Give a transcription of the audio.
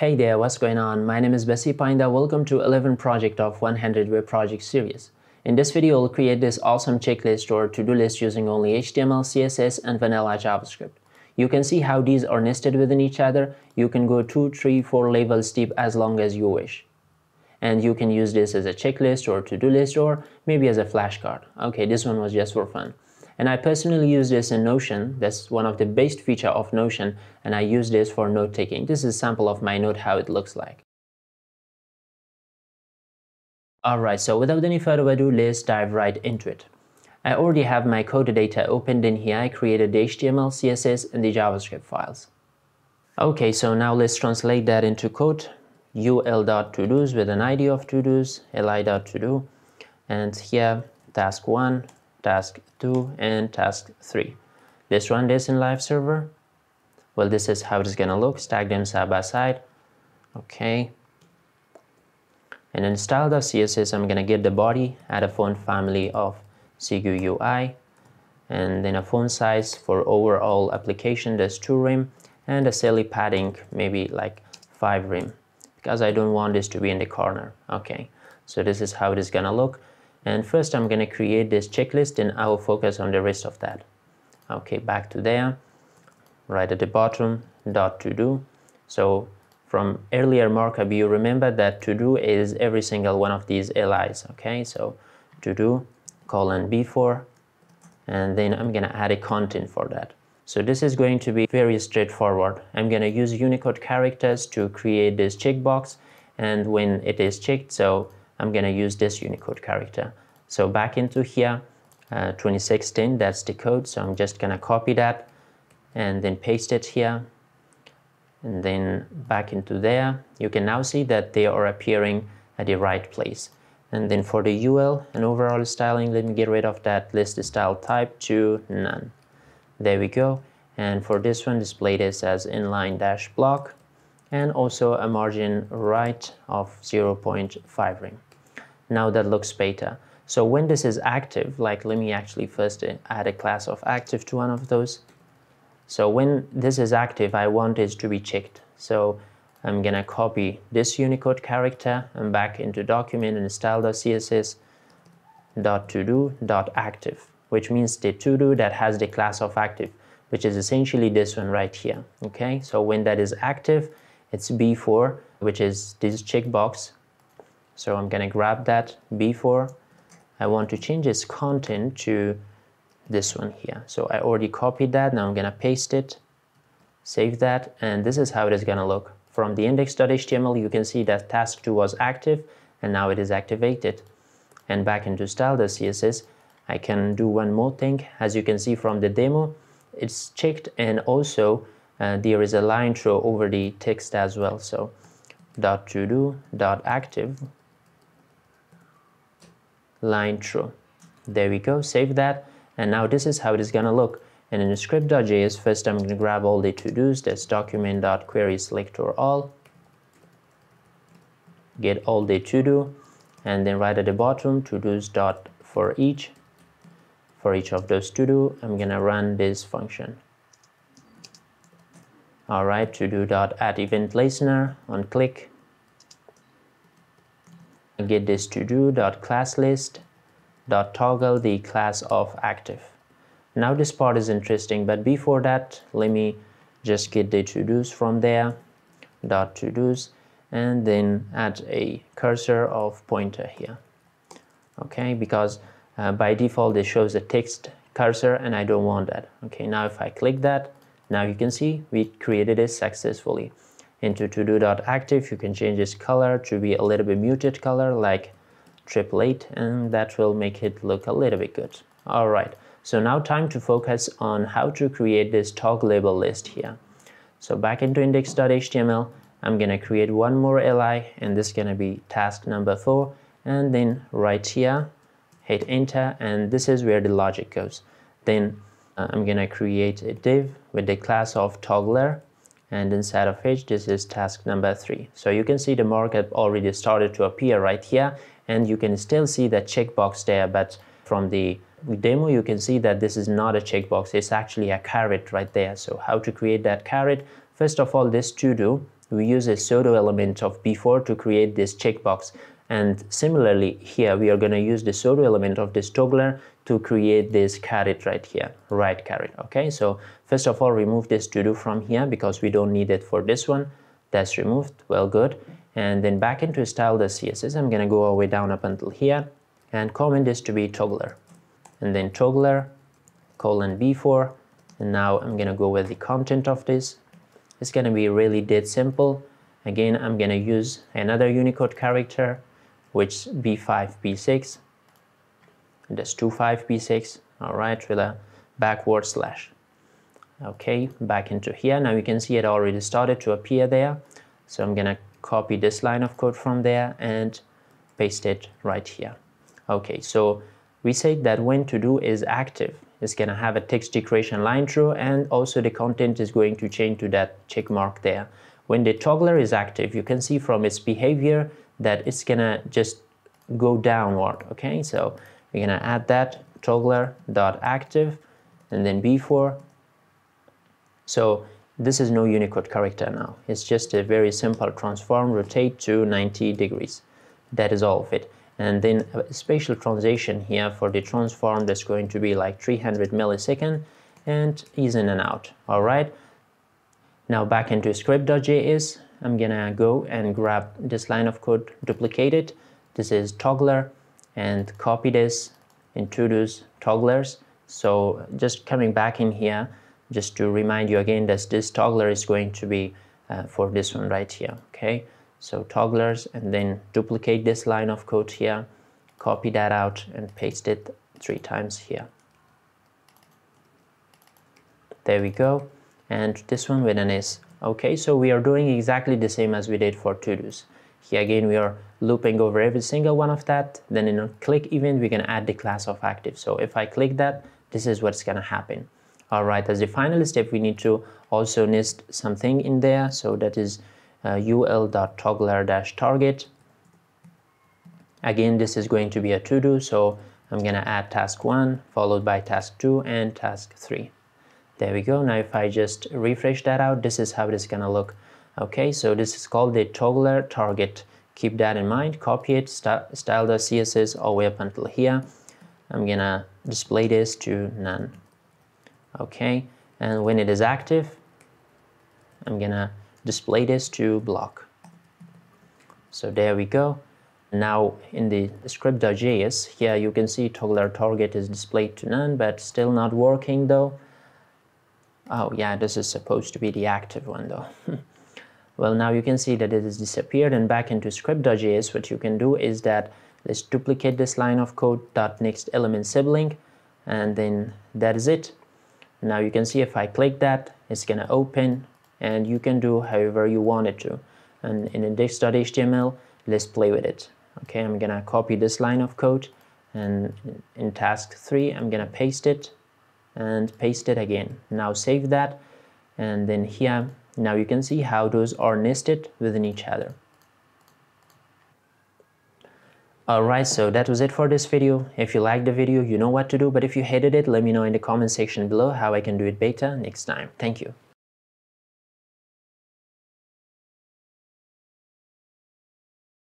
Hey there, what's going on? My name is Basir Payenda. Welcome to 11 project of 100 web project series. In this video, we'll create this awesome checklist or to-do list using only HTML, CSS, and vanilla JavaScript. You can see how these are nested within each other. You can go 2, 3, 4 levels deep as long as you wish. And you can use this as a checklist or to-do list or maybe as a flashcard. Okay, this one was just for fun. And I personally use this in Notion. That's one of the best features of Notion, and I use this for note taking. This is a sample of my note, how it looks like. Alright, so without any further ado, let's dive right into it. I already have my code data opened in here. I created the HTML, CSS, and the JavaScript files. Okay, so now let's translate that into code. ul.todos with an ID of todos, li.todo, and here task 1. Task 2 and task 3. Let's run this in live server. Well, this is how it's gonna look. Stack them side by side. Okay. And in style.css, I'm gonna get the body, add a font family of CGU UI, and then a font size for overall application. There's 2 rem and a silly padding, maybe like 5 rem, because I don't want this to be in the corner. Okay. So this is how it is gonna look. And first I'm going to create this checklist and I will focus on the rest of that. Okay, back to there, right at the bottom, dot to do. So from earlier markup, you remember that to do is every single one of these LIs. Okay, so to do colon B4, and then I'm going to add a content for that. So this is going to be very straightforward. I'm going to use Unicode characters to create this checkbox, and when it is checked, so I'm going to use this Unicode character. So back into here, 2016, that's the code. So I'm just going to copy that and then paste it here. And then back into there, you can now see that they are appearing at the right place. And then for the UL and overall styling, let me get rid of that, list the style type to none. There we go. And for this one, display this as inline-block and also a margin right of 0.5 rem. Now that looks better. So when this is active, like let me actually first add a class of active to one of those. So when this is active, I want it to be checked. So I'm gonna copy this Unicode character and back into document and style.css .todo.active, which means the todo that has the class of active, which is essentially this one right here. Okay, so when that is active, it's B4, which is this checkbox. So I'm gonna grab that B4. I want to change its content to this one here. So I already copied that. Now I'm gonna paste it, save that, and this is how it is gonna look. From the index.html, you can see that task 2 was active and now it is activated. And back into style.css, I can do one more thing. As you can see from the demo, it's checked, and also there is a line throw over the text as well. So dot to do dot active line true. There we go, save that, and now this is how it is gonna look. And in script.js, first I'm gonna grab all the to-dos. That's document.query selector all, get all the to-do, and then right at the bottom to-dos dot for each of those to-do. I'm gonna run this function. All right, to-do dot add event listener on click. Get this todo.classList.toggle the class of active. Now this part is interesting, but before that, let me just get the to-dos from there, dot to-dos, and then add a cursor of pointer here. Okay, because by default it shows a text cursor and I don't want that. Okay, now if I click that, now you can see we created it successfully. Into todo.active, you can change its color to be a little bit muted color, like triple 8, and that will make it look a little bit good. All right, so now time to focus on how to create this toggleable list here. So back into index.html, I'm gonna create one more li, and this is gonna be task number 4, and then right here, hit enter, and this is where the logic goes. Then I'm gonna create a div with the class of toggler, and inside of which this is task number 3. So you can see the markup already started to appear right here, and you can still see that checkbox there, but from the demo you can see that this is not a checkbox, it's actually a caret right there. So how to create that caret? First of all, this to do we use a pseudo element of before to create this checkbox. And similarly here, we are going to use the pseudo element of this toggler to create this caret right here, right caret. Okay, so first of all, remove this to do from here because we don't need it for this one. That's removed. Well, good. And then back into style the CSS. I'm going to go all the way down up until here and comment this to be toggler. And then toggler, colon before. And now I'm going to go with the content of this. It's going to be really dead simple. Again, I'm going to use another Unicode character, which B5, B6. And that's 25, B6. All right, with a backward slash. Okay, back into here. Now you can see it already started to appear there. So I'm going to copy this line of code from there and paste it right here. Okay, so we said that when to do is active. It's going to have a text decoration line through, and also the content is going to change to that check mark there. When the toggler is active, you can see from its behavior that it's going to just go downward. Okay, so we're going to add that toggler.active and then before. So this is no Unicode character now. It's just a very simple transform, rotate to 90 degrees. That is all of it. And then a spatial transition here for the transform that's going to be like 300 milliseconds and is in and out. All right. Now back into script.js. I'm going to go and grab this line of code, duplicate it. This is toggler, and copy this into those togglers. So just coming back in here, just to remind you again that this toggler is going to be for this one right here. Okay, so togglers, and then duplicate this line of code here, copy that out and paste it 3 times here. There we go. And this one with an S. Okay, so we are doing exactly the same as we did for to-dos. Here again, we are looping over every single one of that. Then in a click event, we can add the class of active. So if I click that, this is what's gonna happen. All right, as the final step, we need to also nest something in there. So that is ul.toggler-target. Again, this is going to be a to-do. So I'm going to add task 1 followed by task 2 and task 3. There we go. Now, if I just refresh that out, this is how it is going to look. Okay, so this is called the toggler target. Keep that in mind. Copy it, style.css all the way up until here. I'm going to display this to none. Okay, and when it is active, I'm gonna display this to block. So there we go. Now in the script.js here, you can see toggler target is displayed to none, but still not working though. Oh yeah, this is supposed to be the active one though. Well, now you can see that it has disappeared. And back into script.js, what you can do is that let's duplicate this line of code .next element sibling, and then that is it. Now you can see if I click that, it's going to open, and you can do however you want it to. And in index.html, let's play with it. Okay, I'm going to copy this line of code, and in task 3, I'm going to paste it and paste it again. Now save that, and then here, now you can see how those are nested within each other. Alright, so that was it for this video. If you liked the video, you know what to do, but if you hated it, let me know in the comment section below how I can do it better next time. Thank you.